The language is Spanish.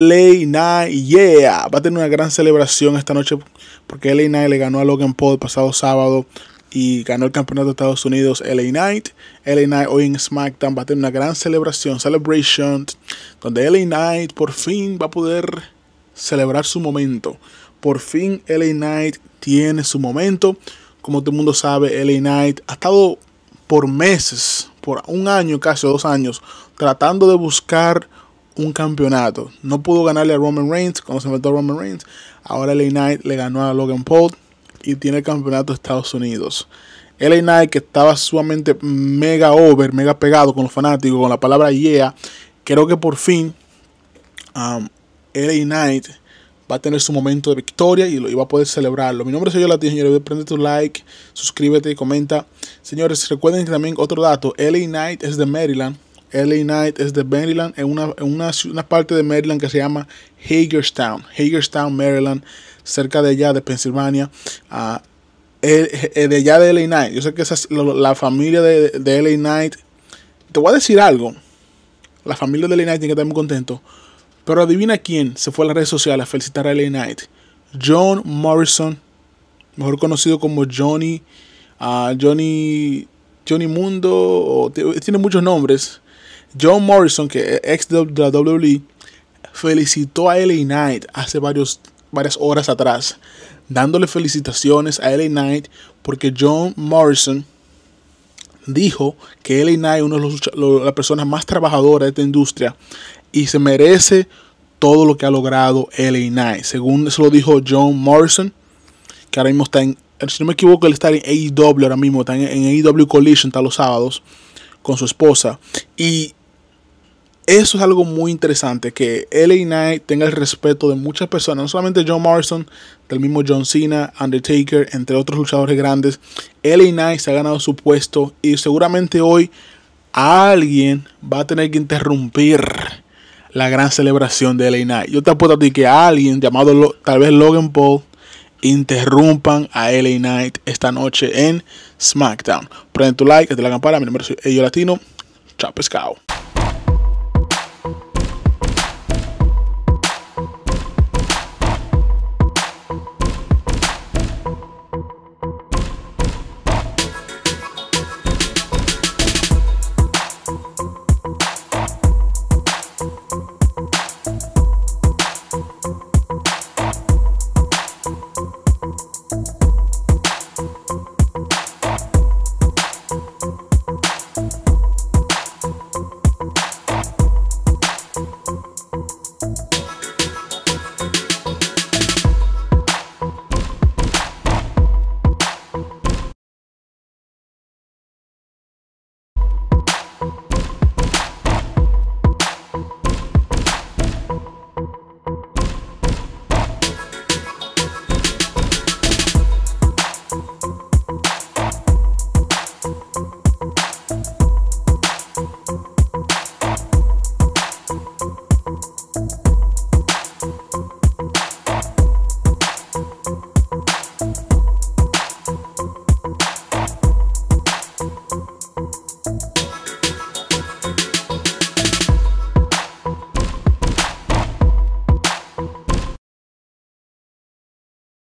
LA Knight, yeah, va a tener una gran celebración esta noche porque LA Knight le ganó a Logan Paul el pasado sábado y ganó el campeonato de Estados Unidos. LA Knight, hoy en SmackDown va a tener una gran celebración, celebration, donde LA Knight por fin va a poder celebrar su momento. Por fin LA Knight tiene su momento. Como todo el mundo sabe, LA Knight ha estado por meses, por un año casi, 2 años, tratando de buscar un campeonato. No pudo ganarle a Roman Reigns cuando se enfrentó a Roman Reigns. Ahora LA Knight le ganó a Logan Paul y tiene el campeonato de Estados Unidos. LA Knight, que estaba sumamente mega over, mega pegado con los fanáticos, con la palabra yeah. Creo que por fin LA Knight va a tener su momento de victoria y va a poder celebrarlo. Mi nombre es Elio Latino, señores. Prende tu like, suscríbete y comenta. Señores, recuerden que también otro dato. LA Knight es de Maryland. LA Knight es de Maryland, en una parte de Maryland que se llama Hagerstown, Maryland, cerca de allá de Pensilvania, de allá de LA Knight. Yo sé que esa es la familia de LA Knight. Te voy a decir algo, la familia de LA Knight tiene que estar muy contento, pero adivina quién se fue a las redes sociales a felicitar a LA Knight. John Morrison, mejor conocido como Johnny Mundo, tiene muchos nombres. John Morrison, que es ex de la WWE, felicitó a LA Knight hace varias horas atrás, dándole felicitaciones a LA Knight porque John Morrison dijo que LA Knight es una de las personas más trabajadoras de esta industria y se merece todo lo que ha logrado LA Knight. Según eso lo dijo John Morrison, que ahora mismo está en, si no me equivoco, él está en AEW ahora mismo, está en AEW Collision, está los sábados con su esposa. Y eso es algo muy interesante, que LA Knight tenga el respeto de muchas personas, no solamente John Morrison, del mismo John Cena, Undertaker, entre otros luchadores grandes. LA Knight se ha ganado su puesto y seguramente hoy alguien va a tener que interrumpir la gran celebración de LA Knight. Yo te apuesto a ti que alguien llamado tal vez Logan Paul interrumpan a LA Knight esta noche en SmackDown. Prende tu like, haz la campana. Mi nombre es Elio Latino. Chao pescado.